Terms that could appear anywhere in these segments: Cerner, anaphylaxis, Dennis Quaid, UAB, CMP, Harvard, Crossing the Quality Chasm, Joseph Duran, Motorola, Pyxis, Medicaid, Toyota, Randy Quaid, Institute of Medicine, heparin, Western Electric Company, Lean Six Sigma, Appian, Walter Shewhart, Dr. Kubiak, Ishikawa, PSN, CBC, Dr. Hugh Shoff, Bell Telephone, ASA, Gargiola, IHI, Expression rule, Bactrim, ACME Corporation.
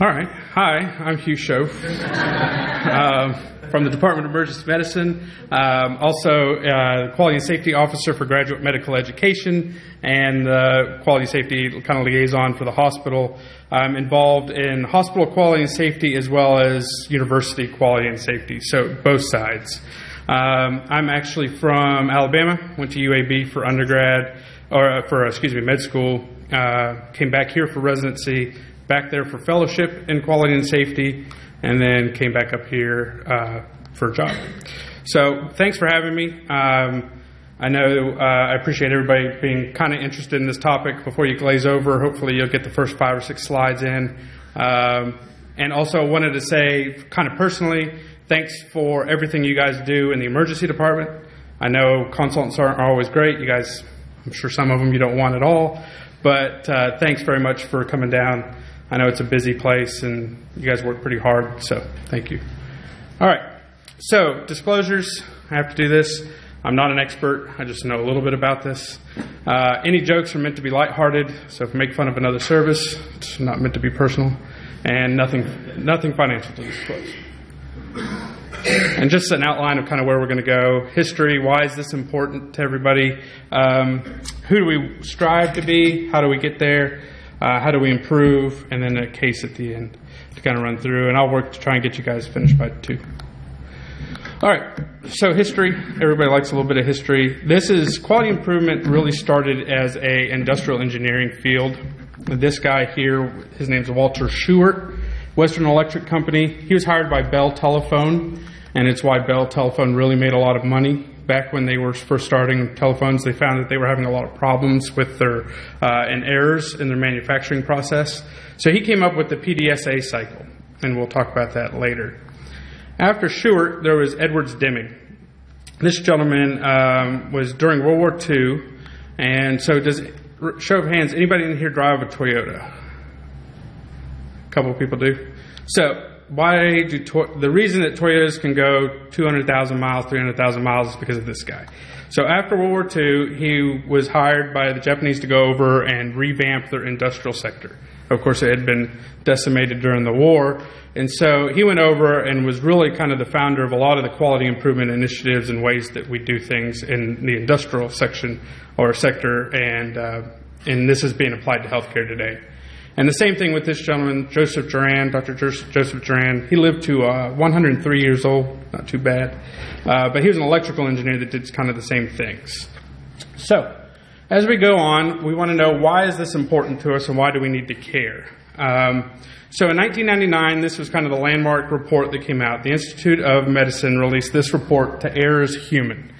All right. Hi, I'm Hugh Shoff from the Department of Emergency Medicine, also Quality and Safety Officer for Graduate Medical Education and Quality and Safety kind of liaison for the hospital. I'm involved in hospital quality and safety as well as university quality and safety, so both sides. I'm actually from Alabama, went to UAB for undergrad, or for, excuse me, med school, came back here for residency, back there for fellowship in quality and safety, and then came back up here for a job. So thanks for having me. I know I appreciate everybody being kind of interested in this topic. Before you glaze over, hopefully you'll get the first 5 or 6 slides in. And also I wanted to say kind of personally, thanks for everything you guys do in the emergency department. I know consultants aren't always great. You guys, I'm sure some of them you don't want at all, but thanks very much for coming down. I know it's a busy place and you guys work pretty hard, so thank you. All right, so disclosures, I have to do this. I'm not an expert, I just know a little bit about this. Any jokes are meant to be lighthearted, so if you make fun of another service, it's not meant to be personal, and nothing financial to disclose. And just an outline of kind of where we're gonna go. History, why is this important to everybody? Who do we strive to be? How do we get there? How do we improve, and then a case at the end to kind of run through, and I'll work to try and get you guys finished by 2. All right, so history, everybody likes a little bit of history. This is, quality improvement really started as a industrial engineering field. This guy here, his name's Walter Shewhart, Western Electric Company. He was hired by Bell Telephone, and it's why Bell Telephone really made a lot of money. Back when they were first starting telephones, they found that they were having a lot of problems with their and errors in their manufacturing process. So he came up with the PDSA cycle, and we'll talk about that later. After Shewhart, there was Edwards Deming. This gentleman was during World War II, and so does, show of hands, anybody in here drive a Toyota? A couple of people do. So. Why do the reason that Toyotas can go 200,000 miles, 300,000 miles is because of this guy. So after World War II, he was hired by the Japanese to go over and revamp their industrial sector. Of course, it had been decimated during the war. And so he went over and was really kind of the founder of a lot of the quality improvement initiatives and ways that we do things in the industrial section or sector. And this is being applied to healthcare today. And the same thing with this gentleman, Joseph Duran, Dr. Joseph Duran. He lived to 103 years old, not too bad. But he was an electrical engineer that did kind of the same things. So as we go on, we want to know why is this important to us and why do we need to care? So in 1999, this was kind of the landmark report that came out. The Institute of Medicine released this report, To Err Is Human.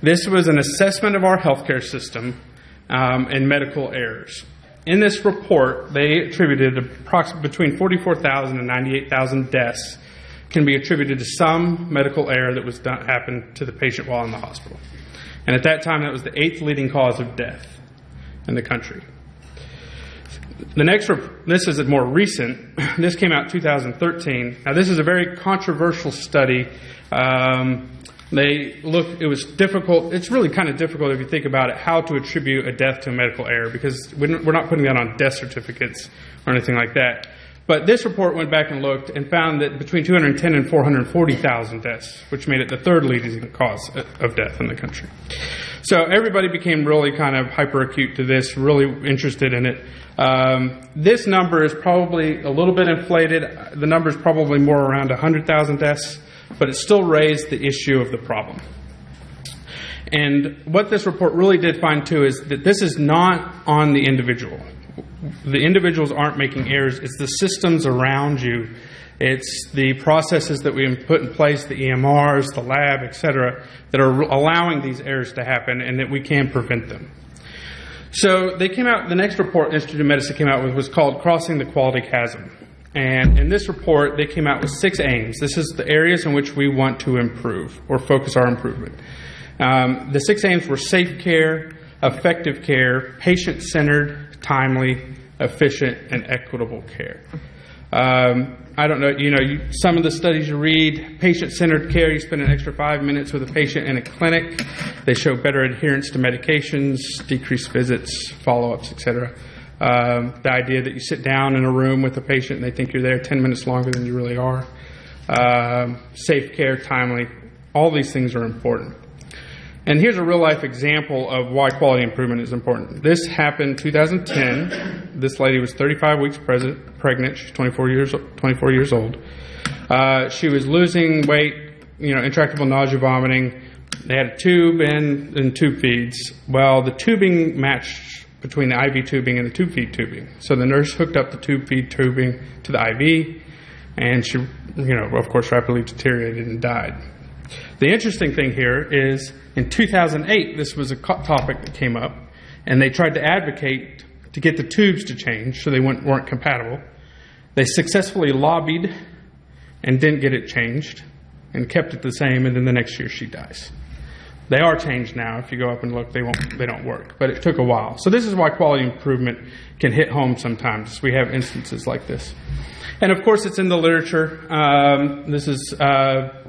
This was an assessment of our healthcare system and medical errors. In this report, they attributed approximately between 44,000 and 98,000 deaths can be attributed to some medical error that was happened to the patient while in the hospital. And at that time, that was the 8th leading cause of death in the country. The next, this is a more recent. This came out in 2013. Now, this is a very controversial study. They look, it was difficult, it's really kind of difficult if you think about it, how to attribute a death to a medical error, because we're not putting that on death certificates or anything like that. But this report went back and looked and found that between 210 and 440,000 deaths, which made it the 3rd leading cause of death in the country. So everybody became really kind of hyperacute to this, really interested in it. This number is probably a little bit inflated. The number is probably more around 100,000 deaths. But it still raised the issue of the problem. And what this report really did find, too, is that this is not on the individual. The individuals aren't making errors. It's the systems around you. It's the processes that we put in place, the EMRs, the lab, et cetera, that are allowing these errors to happen and that we can prevent them. So they came out, the next report the Institute of Medicine came out with was called Crossing the Quality Chasm. And in this report, they came out with 6 aims. This is the areas in which we want to improve or focus our improvement. The 6 aims were safe care, effective care, patient-centered, timely, efficient, and equitable care. I don't know, you know, some of the studies you read, patient-centered care, you spend an extra 5 minutes with a patient in a clinic. They show better adherence to medications, decreased visits, follow-ups, et cetera. The idea that you sit down in a room with a patient and they think you're there 10 minutes longer than you really are. Safe care, timely, all these things are important. And here's a real-life example of why quality improvement is important. This happened in 2010. This lady was 35 weeks pregnant. She's 24 years old. She was losing weight, you know, intractable nausea, vomiting. They had a tube and tube feeds. Well, the tubing matched between the IV tubing and the tube feed tubing. So the nurse hooked up the tube feed tubing to the IV, and she, you know, of course, rapidly deteriorated and died. The interesting thing here is in 2008, this was a topic that came up, and they tried to advocate to get the tubes to change so they weren't compatible. They successfully lobbied and didn't get it changed and kept it the same, and then the next year she dies. They are changed now. If you go up and look, they don't work, but it took a while. So this is why quality improvement can hit home sometimes. We have instances like this. And of course, it's in the literature. This is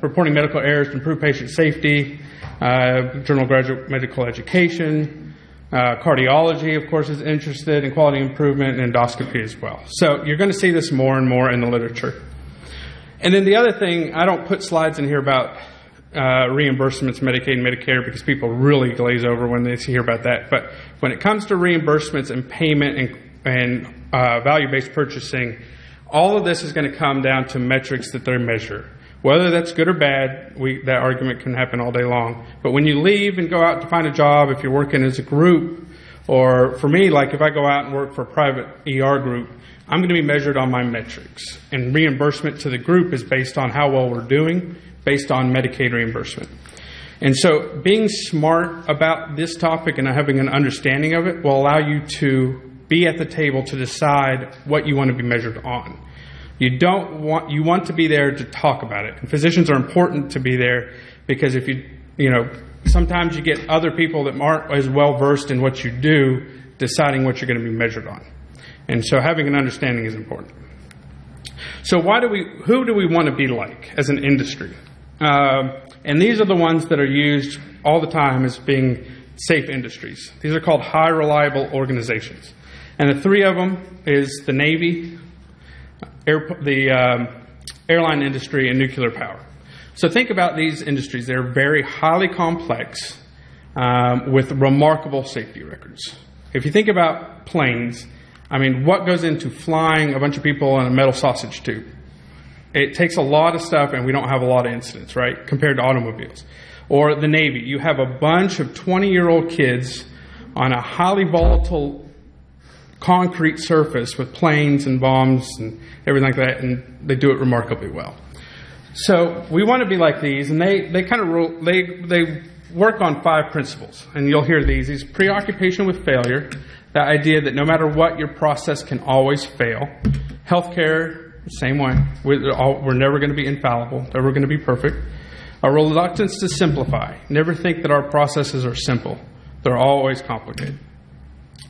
reporting medical errors to improve patient safety, Journal of Graduate Medical Education, cardiology, of course, is interested in quality improvement, and endoscopy as well. So you're going to see this more and more in the literature. And then the other thing, I don't put slides in here about reimbursements, Medicaid and Medicare, because people really glaze over when they hear about that. But when it comes to reimbursements and payment and value-based purchasing, all of this is going to come down to metrics that they measure. Whether that's good or bad, that argument can happen all day long. But when you leave and go out to find a job, if you're working as a group, or for me, like if I go out and work for a private ER group, I'm going to be measured on my metrics. And reimbursement to the group is based on how well we're doing, based on Medicaid reimbursement. And so being smart about this topic and having an understanding of it will allow you to be at the table to decide what you want to be measured on. You want to be there to talk about it. And physicians are important to be there because if you know, sometimes you get other people that aren't as well versed in what you do deciding what you're going to be measured on. And so having an understanding is important. So who do we want to be like as an industry? And these are the ones that are used all the time as being safe industries. These are called high reliable organizations. And the three of them is the Navy, airline industry, and nuclear power. So think about these industries. They're very highly complex with remarkable safety records. If you think about planes, I mean, what goes into flying a bunch of people in a metal sausage tube? It takes a lot of stuff, and we don't have a lot of incidents, right, compared to automobiles. Or the Navy. You have a bunch of 20-year-old kids on a highly volatile concrete surface with planes and bombs and everything like that, and they do it remarkably well. So we want to be like these, and they work on five principles, and you'll hear these. These preoccupation with failure, the idea that no matter what, your process can always fail. Healthcare, same way. We're never going to be infallible, never going to be perfect. A reluctance to simplify. Never think that our processes are simple. They're always complicated.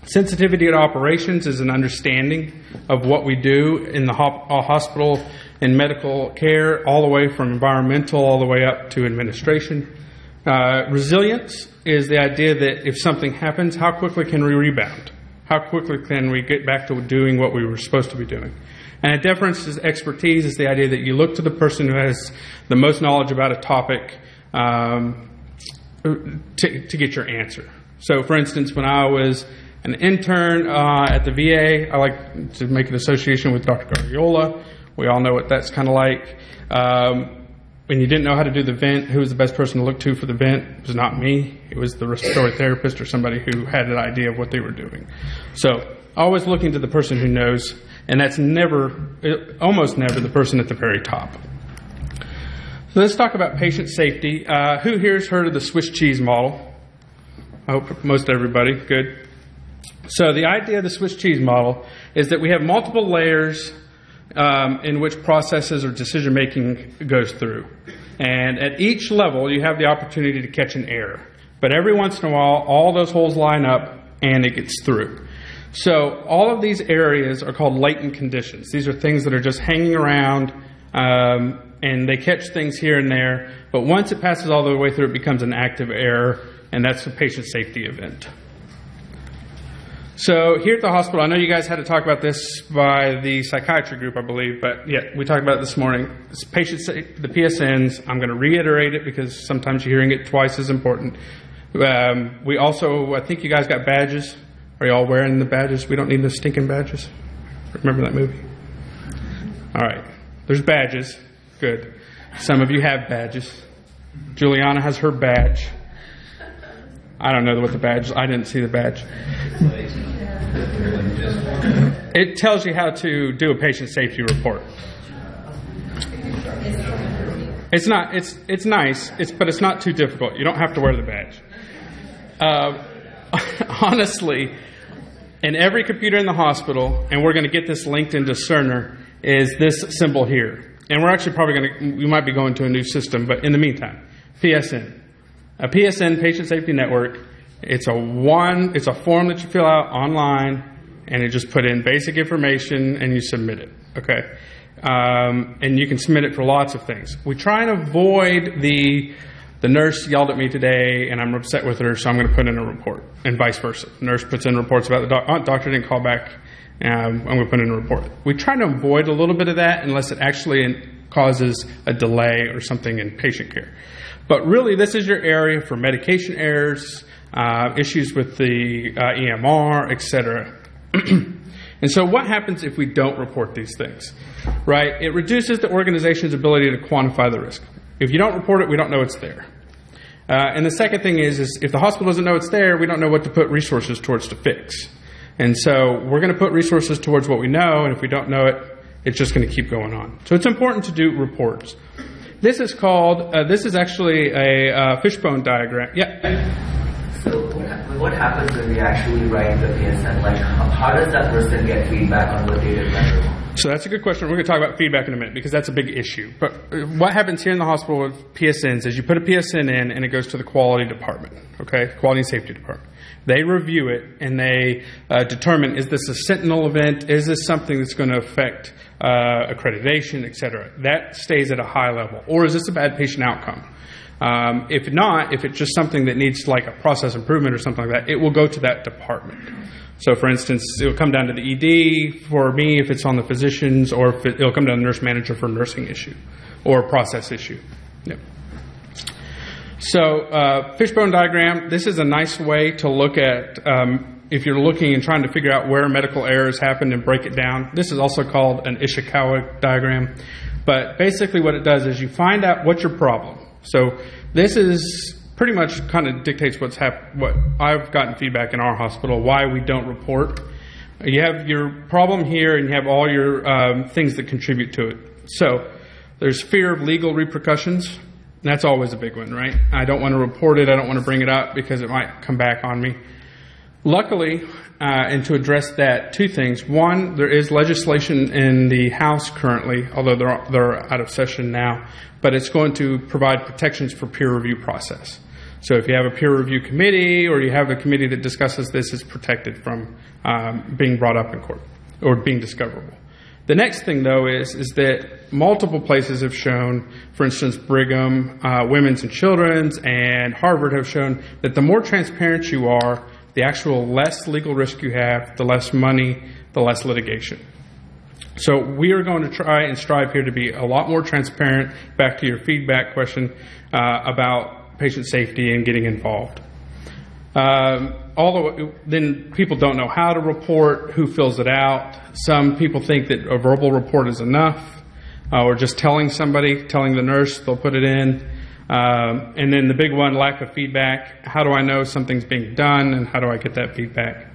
Sensitivity to operations is an understanding of what we do in the hospital and medical care, all the way from environmental all the way up to administration. Resilience is the idea that if something happens, how quickly can we rebound? How quickly can we get back to doing what we were supposed to be doing? And a deference is expertise is the idea that you look to the person who has the most knowledge about a topic to get your answer. So, for instance, when I was an intern at the VA, I like to make an association with Dr. Gargiola. We all know what that's kind of like. When you didn't know how to do the vent, who was the best person to look to for the vent? It was not me. It was the respiratory therapist or somebody who had an idea of what they were doing. So always looking to the person who knows, and that's almost never the person at the very top. So let's talk about patient safety. Who here has heard of the Swiss cheese model? I hope most everybody. Good. So the idea of the Swiss cheese model is that we have multiple layers in which processes or decision-making goes through. And at each level, you have the opportunity to catch an error. But every once in a while, all those holes line up, and it gets through. So all of these areas are called latent conditions. These are things that are just hanging around, and they catch things here and there. But once it passes all the way through, it becomes an active error, and that's a patient safety event. So here at the hospital, I know you guys had to talk about this by the psychiatry group, I believe, but yeah, we talked about it this morning. Patients, the PSNs, I'm going to reiterate it because sometimes you're hearing it twice is important. We also, I think you guys got badges. Are you all wearing the badges? We don't need the stinking badges. Remember that movie? All right. There's badges. Good. Some of you have badges. Juliana has her badge. I don't know what the badge is. I didn't see the badge. It tells you how to do a patient safety report. It's not. It's nice. But it's not too difficult. You don't have to wear the badge. Honestly, in every computer in the hospital, and we're going to get this linked into Cerner, is this symbol here. And we're actually probably going to. We might be going to a new system, but in the meantime, PSN. A PSN, Patient Safety Network. It's a form that you fill out online, and it just put in basic information and you submit it. Okay, and you can submit it for lots of things. We try and avoid the nurse yelled at me today, and I'm upset with her, so I'm going to put in a report, and vice versa. Nurse puts in reports about the doctor didn't call back. I'm going to put in a report. We try to avoid a little bit of that unless it actually causes a delay or something in patient care. But really, this is your area for medication errors, issues with the EMR, etc. And so what happens if we don't report these things, right? It reduces the organization's ability to quantify the risk. If you don't report it, we don't know it's there. And the second thing is if the hospital doesn't know it's there, we don't know what to put resources towards to fix. And so we're going to put resources towards what we know, and if we don't know it, it's just going to keep going on. So it's important to do reports. This is called, this is actually a fishbone diagram. Yeah? So what happens when we actually write the PSN? Like, how does that person get feedback on what they did measure? So that's a good question. We're going to talk about feedback in a minute because that's a big issue. But what happens here in the hospital with PSNs is you put a PSN in and it goes to the quality department, okay, quality and safety department. They review it and they determine, is this a sentinel event? Is this something that's going to affect accreditation, et cetera? That stays at a high level. Or is this a bad patient outcome? If not, if it's just something that needs like a process improvement or something like that, it will go to that department. So, for instance, it will come down to the ED for me if it's on the physicians, or if it'll come down to the nurse manager for a nursing issue or a process issue. Yep. So, fishbone diagram, this is a nice way to look at if you're looking and trying to figure out where medical errors happened and break it down. This is also called an Ishikawa diagram. But basically what it does is you find out what's your problem. So this is pretty much kind of dictates what's what I've gotten feedback in our hospital, why we don't report. You have your problem here and you have all your things that contribute to it. So there's fear of legal repercussions. That's always a big one, right? I don't want to report it. I don't want to bring it up because it might come back on me. Luckily, and to address that, two things. One, there is legislation in the House currently, although they're out of session now, but it's going to provide protections for peer review process. So if you have a peer review committee or you have a committee that discusses this, it's protected from being brought up in court or being discoverable. The next thing, though, is that multiple places have shown, for instance, Brigham, Women's and Children's, and Harvard have shown that the more transparent you are, the actual less legal risk you have, the less money, the less litigation. So we are going to try and strive here to be a lot more transparent, back to your feedback question, about patient safety and getting involved. Although then people don't know how to report, who fills it out. Some people think that a verbal report is enough, or just telling somebody, telling the nurse, they'll put it in. And then the big one, lack of feedback. How do I know something's being done, and how do I get that feedback?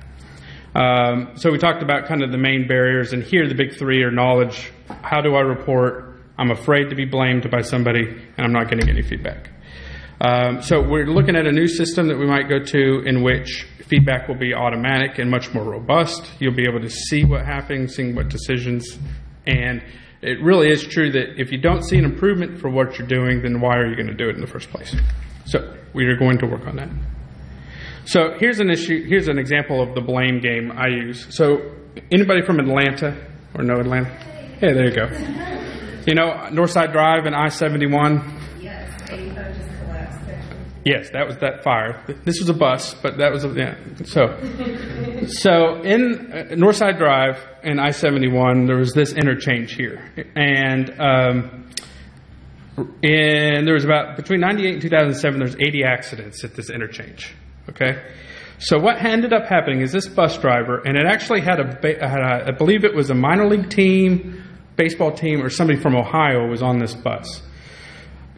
So we talked about kind of the main barriers, and here the big three are knowledge. How do I report? I'm afraid to be blamed by somebody, and I'm not getting any feedback. So we're looking at a new system that we might go to in which feedback will be automatic and much more robust. You'll be able to see what happens, seeing what decisions, and it really is true that if you don't see an improvement for what you're doing, then why are you going to do it in the first place? So we are going to work on that. So here's an issue. Here's an example of the blame game I use. So anybody from Atlanta or no Atlanta? Hey, there you go. You know, Northside Drive and I-71? Yes, I just collapsed. Yes, that was that fire. This was a bus, but that was a, yeah. So in Northside Drive and I-71, there was this interchange here, and there was about between 98 and 2007, there's 80 accidents at this interchange. Okay, so what ended up happening is this bus driver, and it actually had I believe it was a minor league team, baseball team, or somebody from Ohio was on this bus.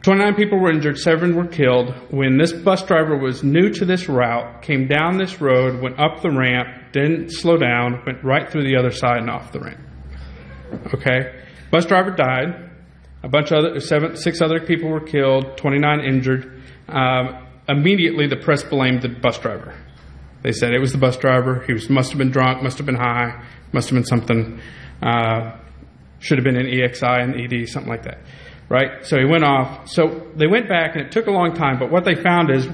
29 people were injured, 7 were killed. When this bus driver was new to this route, came down this road, went up the ramp, didn't slow down, went right through the other side and off the ramp. Okay, bus driver died. A bunch of other, 6 other people were killed, 29 injured. Immediately, the press blamed the bus driver. They said it was the bus driver. He was, must have been drunk, must have been high, must have been something. Should have been in EXI and ED, something like that. Right? So he went off. So they went back, and it took a long time, but what they found is,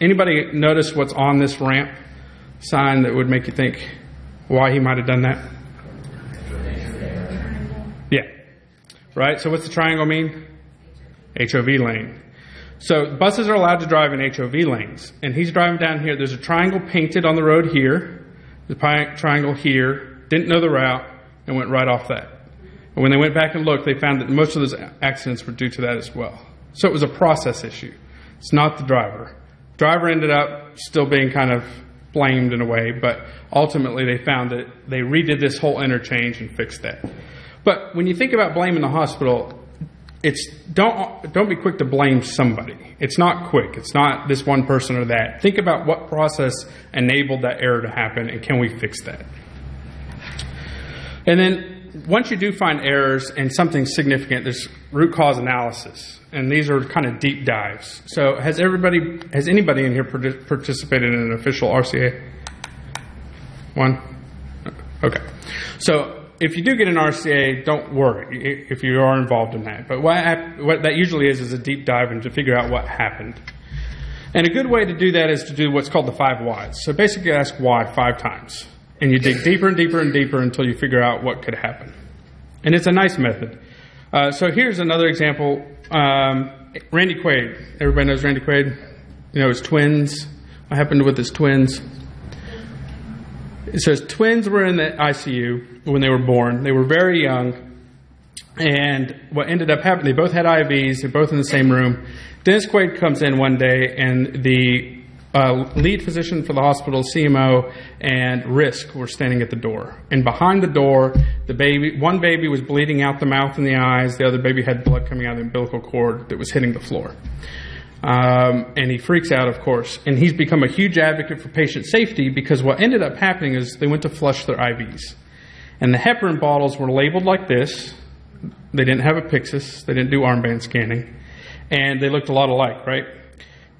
anybody notice what's on this ramp sign that would make you think why he might have done that? Yeah. Right? So what's the triangle mean? HOV lane. So buses are allowed to drive in HOV lanes, and he's driving down here. There's a triangle painted on the road here, the triangle here, didn't know the route, and went right off that. And when they went back and looked, they found that most of those accidents were due to that as well. So it was a process issue. It's not the driver. Driver ended up still being kind of blamed in a way, but ultimately they found that they redid this whole interchange and fixed that. But when you think about blaming the hospital, it's don't be quick to blame somebody. It's not quick. It's not this one person or that. Think about what process enabled that error to happen, and can we fix that? And then once you do find errors and something significant, there's root cause analysis, and these are kind of deep dives. So has anybody in here participated in an official RCA? One? Okay. So if you do get an RCA, don't worry if you are involved in that. But what that usually is a deep dive into figure out what happened. And a good way to do that is to do what's called the 5 whys. So basically ask why 5 times. And you dig deeper and deeper and deeper until you figure out what could happen. And it's a nice method. So here's another example. Randy Quaid. Everybody knows Randy Quaid? You know his twins? What happened with his twins? So his twins were in the ICU when they were born. They were very young. And what ended up happening, they both had IVs. They're both in the same room. Dennis Quaid comes in one day, and the lead physician for the hospital, CMO, and RISC were standing at the door. And behind the door, one baby was bleeding out the mouth and the eyes. The other baby had blood coming out of the umbilical cord that was hitting the floor. And he freaks out, of course. And he's become a huge advocate for patient safety, because what ended up happening is they went to flush their IVs. And the heparin bottles were labeled like this. They didn't have a Pyxis. They didn't do armband scanning. And they looked a lot alike, right?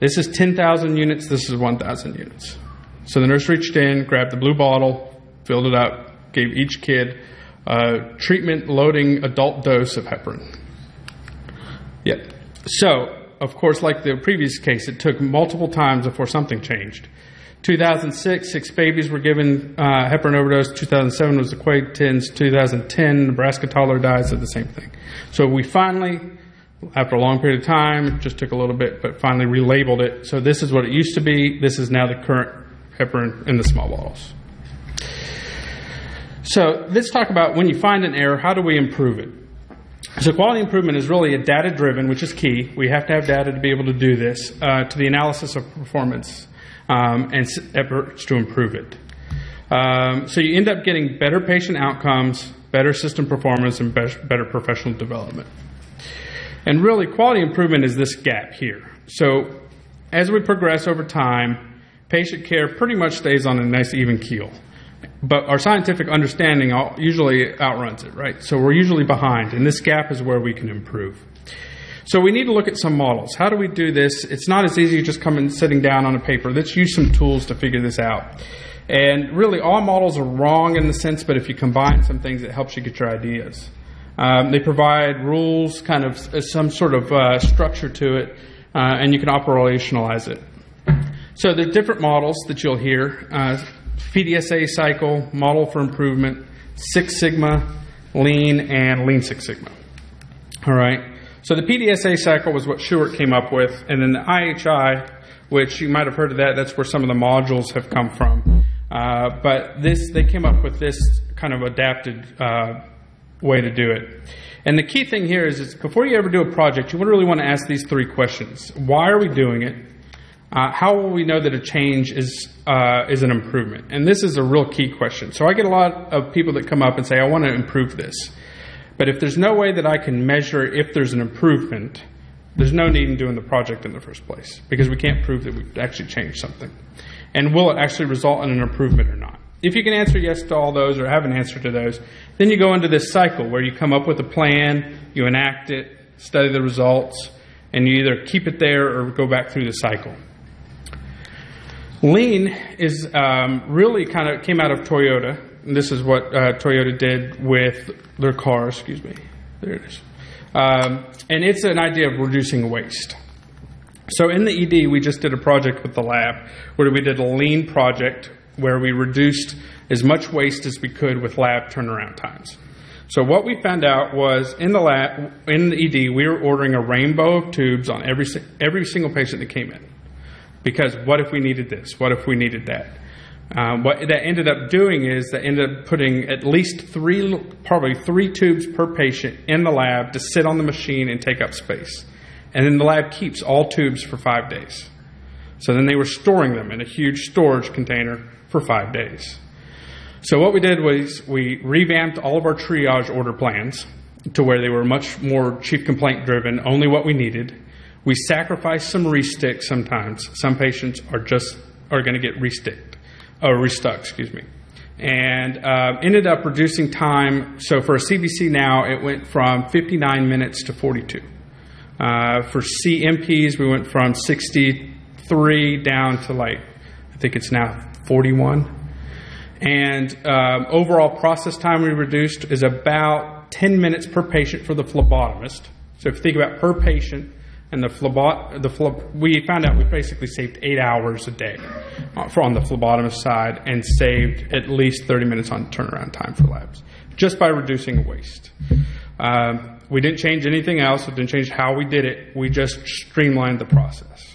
This is 10,000 units, this is 1,000 units. So the nurse reached in, grabbed the blue bottle, filled it up, gave each kid a treatment-loading adult dose of heparin. Yeah. So, of course, like the previous case, it took multiple times before something changed. 2006, 6 babies were given heparin overdose. 2007 was the Quaid twins. 2010, Nebraska toddler dies of the same thing. So we finally, after a long period of time, it just took a little bit, but finally relabeled it. So this is what it used to be. This is now the current heparin in the small bottles. So let's talk about when you find an error, how do we improve it? So quality improvement is really a data-driven, which is key. We have to have data to be able to do this, to the analysis of performance and efforts to improve it. So you end up getting better patient outcomes, better system performance, and better professional development. And really, quality improvement is this gap here. So as we progress over time, patient care pretty much stays on a nice even keel. But our scientific understanding usually outruns it, right? So we're usually behind, and this gap is where we can improve. So we need to look at some models. How do we do this? It's not as easy just coming sitting down on a paper. Let's use some tools to figure this out. And really, all models are wrong in the sense, but if you combine some things, it helps you get your ideas. They provide rules, kind of some sort of structure to it, and you can operationalize it. So there are different models that you'll hear. PDSA cycle, model for improvement, Six Sigma, Lean, and Lean Six Sigma. All right. So the PDSA cycle was what Shewhart came up with, and then the IHI which you might have heard of that. That's where some of the modules have come from. But this, they came up with this kind of adapted way to do it. And the key thing here is before you ever do a project, you would really want to ask these three questions. Why are we doing it? How will we know that a change is an improvement? And this is a real key question. So I get a lot of people that come up and say, I want to improve this. But if there's no way that I can measure if there's an improvement, there's no need in doing the project in the first place, because we can't prove that we've actually changed something. And will it actually result in an improvement or not? If you can answer yes to all those or have an answer to those, then you go into this cycle where you come up with a plan, you enact it, study the results, and you either keep it there or go back through the cycle. Lean is really kind of came out of Toyota. And this is what Toyota did with their car, excuse me. There it is. And it's an idea of reducing waste. So in the ED, we just did a project with the lab where we did a lean project where we reduced as much waste as we could with lab turnaround times. So what we found out was in the lab, in the ED, we were ordering a rainbow of tubes on every single patient that came in. Because what if we needed this? What if we needed that? What that ended up doing is that ended up putting at least probably three tubes per patient in the lab to sit on the machine and take up space. And then the lab keeps all tubes for 5 days. So then they were storing them in a huge storage container for 5 days. So what we did was we revamped all of our triage order plans to where they were much more chief complaint driven, only what we needed. We sacrifice some resticks sometimes. Some patients are going to get restuck, excuse me, and ended up reducing time. So for a CBC now, it went from 59 minutes to 42. For CMPs, we went from 63 down to like, I think it's now 41. And overall process time we reduced is about 10 minutes per patient for the phlebotomist. So if you think about per patient, and we found out we basically saved 8 hours a day on the phlebotomist side and saved at least 30 minutes on turnaround time for labs just by reducing waste. We didn't change anything else. We didn't change how we did it. We just streamlined the process.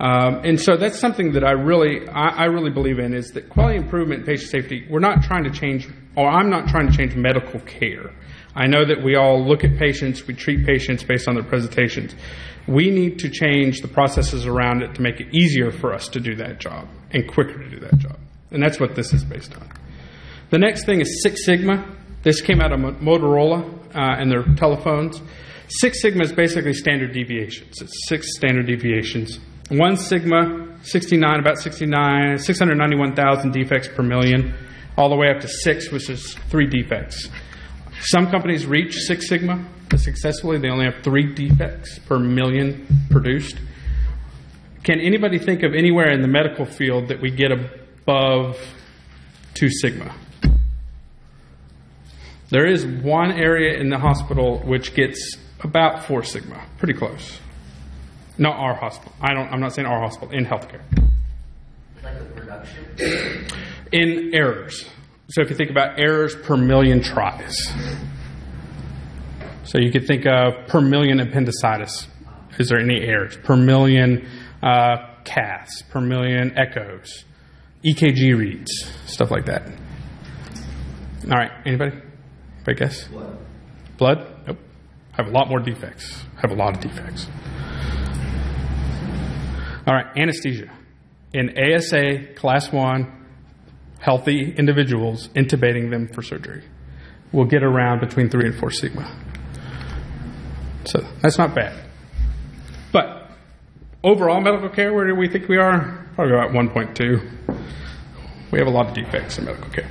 And so that's something that I really believe in, is that quality improvement and patient safety, we're not trying to change, or I'm not trying to change medical care. I know that we all look at patients, we treat patients based on their presentations. We need to change the processes around it to make it easier for us to do that job and quicker to do that job. And that's what this is based on. The next thing is Six Sigma. This came out of Motorola and their telephones. Six Sigma is basically standard deviations. It's 6 standard deviations. 1 sigma, 691,000 defects per million, all the way up to 6, which is 3 defects. Some companies reach 6 sigma successfully. They only have 3 defects per million produced. Can anybody think of anywhere in the medical field that we get above 2 sigma? There is one area in the hospital which gets about 4 sigma, pretty close. Not our hospital. I'm not saying our hospital, in healthcare. Like a reduction? In errors. So if you think about errors per million tries. So you could think of per million appendicitis. Is there any errors? Per million caths, per million echoes, EKG reads, stuff like that. All right, anybody? I guess? Blood. Blood? Nope. I have a lot more defects. I have a lot of defects. All right, anesthesia. In ASA, class 1, healthy individuals, intubating them for surgery. We'll get around between 3 and 4 sigma. So that's not bad. But overall medical care, where do we think we are? Probably about 1.2. We have a lot of defects in medical care.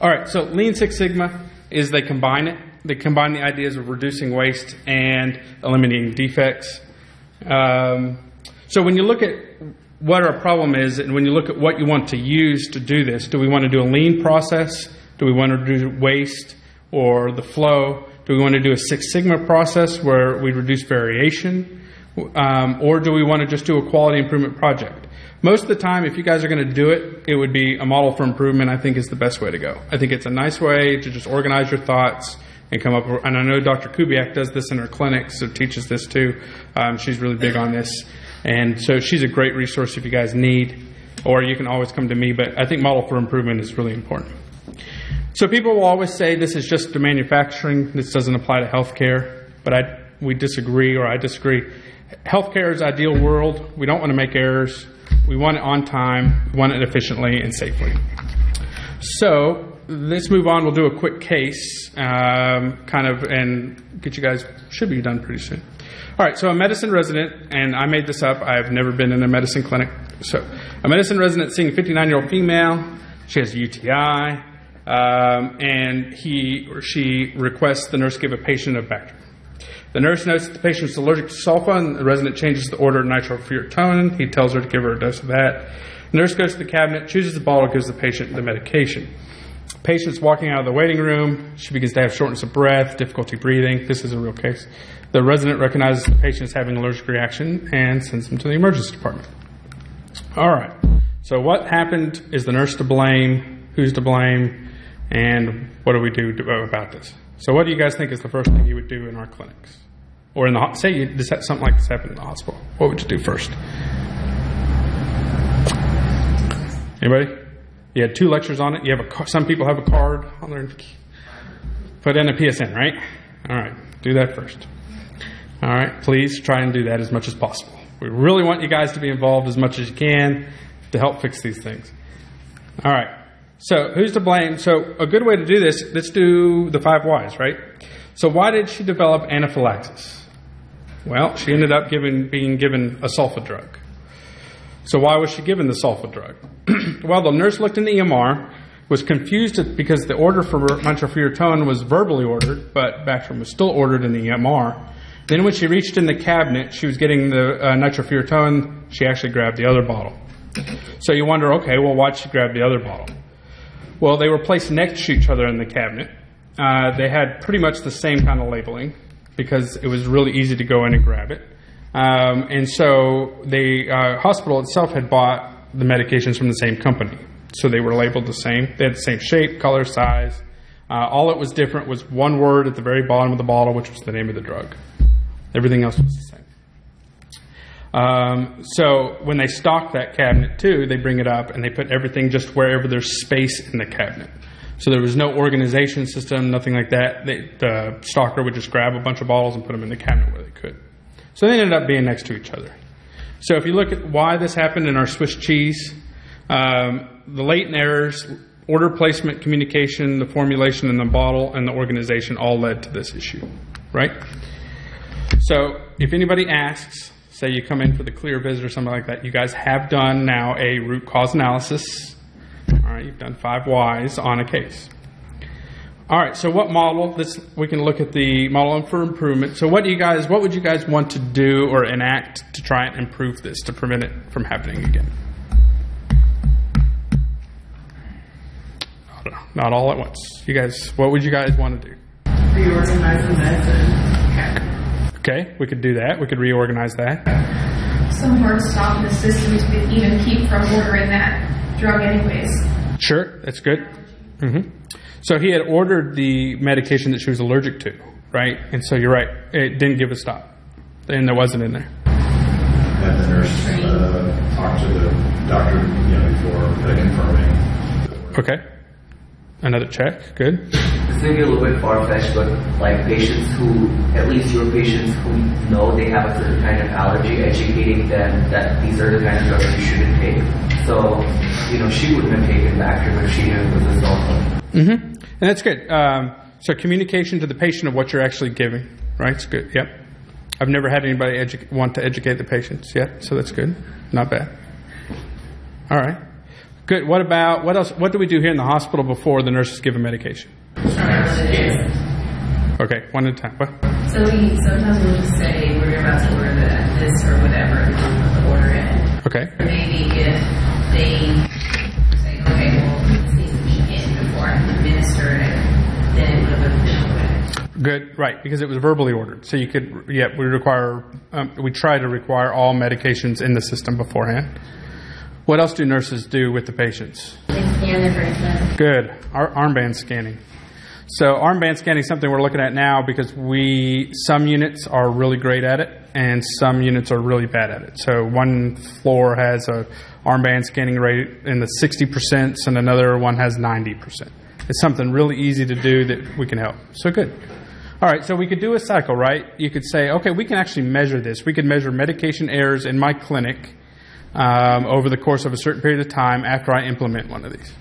All right, so Lean Six Sigma is they combine it. They combine the ideas of reducing waste and eliminating defects. So when you look at what our problem is and when you look at what you want to use to do this, do we want to do a lean process? Do we want to do waste or the flow? Do we want to do a Six Sigma process where we reduce variation? Or do we want to just do a quality improvement project? Most of the time, if you guys are going to do it, it would be a model for improvement, I think, is the best way to go. I think it's a nice way to just organize your thoughts and come up with, and I know Dr. Kubiak does this in her clinic, so teaches this too. She's really big on this. And so she's a great resource if you guys need, or you can always come to me, but I think model for improvement is really important. So people will always say this is just to manufacturing, this doesn't apply to healthcare, but we disagree, or I disagree. Healthcare is ideal world. We don't want to make errors. We want it on time, we want it efficiently and safely. So let's move on. We'll do a quick case, and get you guys, should be done pretty soon. All right, so a medicine resident, and I made this up, I've never been in a medicine clinic. So a medicine resident seeing a 59-year-old female, she has a UTI, and he or she requests the nurse give a patient of Bactrim. The nurse notes that the patient is allergic to sulfa, and the resident changes the order to nitrofurantoin. He tells her to give her a dose of that. The nurse goes to the cabinet, chooses the bottle, gives the patient the medication. The patient's walking out of the waiting room. She begins to have shortness of breath, difficulty breathing. This is a real case. The resident recognizes the patient is having an allergic reaction and sends them to the emergency department. All right. So what happened? Is the nurse to blame? Who's to blame? And what do we do about this? So what do you guys think is the first thing you would do in our clinics? Or in the hospital? Say you just had something like this happen in the hospital. What would you do first? Anybody? You had 2 lectures on it. You have a, some people have a card on their put in a PSN, right? All right. Do that first. All right, please try and do that as much as possible. We really want you guys to be involved as much as you can to help fix these things. All right, so who's to blame? So a good way to do this, let's do the 5 whys, right? So why did she develop anaphylaxis? Well, she ended up being given a sulfa drug. So why was she given the sulfa drug? Well, the nurse looked in the EMR, was confused because the order for nitrofurantoin was verbally ordered, but Bactrim was still ordered in the EMR. Then when she reached in the cabinet, she was getting the nitrofurantoin. She actually grabbed the other bottle. So you wonder, okay, well, why'd she grab the other bottle? Well, they were placed next to each other in the cabinet. They had pretty much the same kind of labeling because it was really easy to go in and grab it. And so the hospital itself had bought the medications from the same company. So they were labeled the same. They had the same shape, color, size. All that was different was one word at the very bottom of the bottle, which was the name of the drug. Everything else was the same. So when they stock that cabinet too, they bring it up and they put everything just wherever there's space in the cabinet. So there was no organization system, nothing like that. The stocker would just grab a bunch of bottles and put them in the cabinet where they could. So they ended up being next to each other. So if you look at why this happened in our Swiss cheese, the latent errors, order placement, communication, the formulation in the bottle, and the organization all led to this issue, right? So if anybody asks, say you come in for the clear visit or something like that, you guys have done now a root cause analysis. All right, you've done 5 whys on a case. All right, so what model? We can look at the model for improvement. So what would you guys want to do or enact to try and improve this, to prevent it from happening again? I don't know, not all at once. You guys, what would you guys want to do? Reorganize the medicine. Okay, we could do that. We could reorganize that. Some hard stop in the system to even keep from ordering that drug anyways. Sure, that's good. Mm-hmm. So he had ordered the medication that she was allergic to, right? And so you're right, it didn't give a stop. And there wasn't in there. Had the nurse talked to the doctor before confirming. Okay. Another check, good. It's maybe a little bit far-fetched, but like patients who, at least your patients who know they have a certain kind of allergy, educating them that these are the kind of drugs you shouldn't take. So, she wouldn't have taken Bactrim if she was a sulfa. Mm-hmm, and that's good. So communication to the patient of what you're actually giving, right? It's good, yep. I've never had anybody want to educate the patients yet, so that's good, not bad. All right. Good. What about, what else? What do we do here in the hospital before the nurses give a medication? Okay, one at a time. What? So sometimes we'll just say we're about to order this or whatever, and we'll order it. Okay. Or maybe if they say, okay, well, see the weekend before I administer it, then it would have been ordered. Good, right, because it was verbally ordered. So you could, yeah, we try to require all medications in the system beforehand. What else do nurses do with the patients? They scan their person. Good. Armband scanning. So armband scanning is something we're looking at now because some units are really great at it and some units are really bad at it. So one floor has an armband scanning rate in the 60% and another one has 90%. It's something really easy to do that we can help. So good. All right, so we could do a cycle, right? You could say, okay, we can actually measure this. We could measure medication errors in my clinic over the course of a certain period of time after I implement one of these.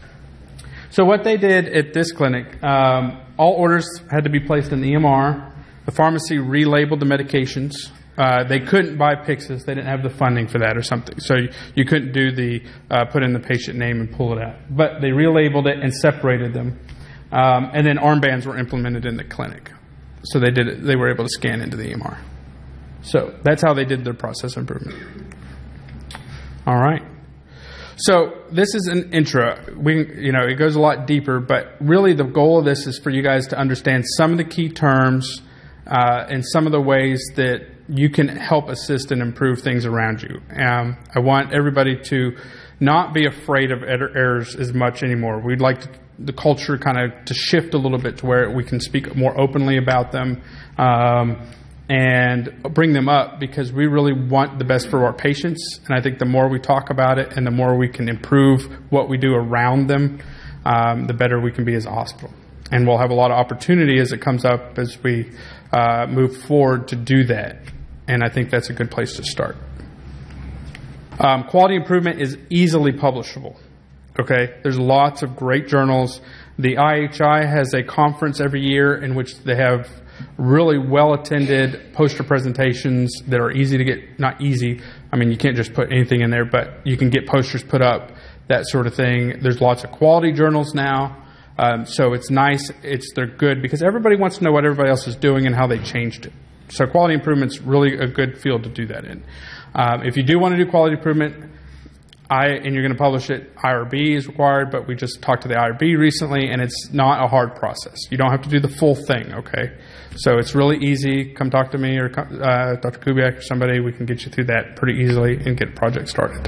So what they did at this clinic, all orders had to be placed in the EMR. The pharmacy relabeled the medications. They couldn't buy Pyxis. They didn't have the funding for that or something. So you couldn't do the put in the patient name and pull it out. But they relabeled it and separated them. And then armbands were implemented in the clinic. So they did it, they were able to scan into the EMR. So that's how they did their process improvement. All right. So this is an intro. You know, it goes a lot deeper, but really the goal of this is for you guys to understand some of the key terms and some of the ways that you can help assist and improve things around you. I want everybody to not be afraid of errors as much anymore. We'd like the culture kind of to shift a little bit to where we can speak more openly about them and bring them up, because we really want the best for our patients. And I think the more we talk about it and the more we can improve what we do around them, the better we can be as a hospital. And we'll have a lot of opportunity as it comes up as we move forward to do that. And I think that's a good place to start. Quality improvement is easily publishable. Okay, there's lots of great journals. The IHI has a conference every year in which they have really well-attended poster presentations that are easy to get, not easy, I mean you can't just put anything in there, but you can get posters put up, that sort of thing. There's lots of quality journals now, so it's nice, they're good, because everybody wants to know what everybody else is doing and how they changed it. So quality improvement's really a good field to do that in. If you do want to do quality improvement, and you're going to publish it, IRB is required, but we just talked to the IRB recently, and it's not a hard process. You don't have to do the full thing, okay? So it's really easy. Come talk to me or Dr. Kubiak or somebody. We can get you through that pretty easily and get a project started.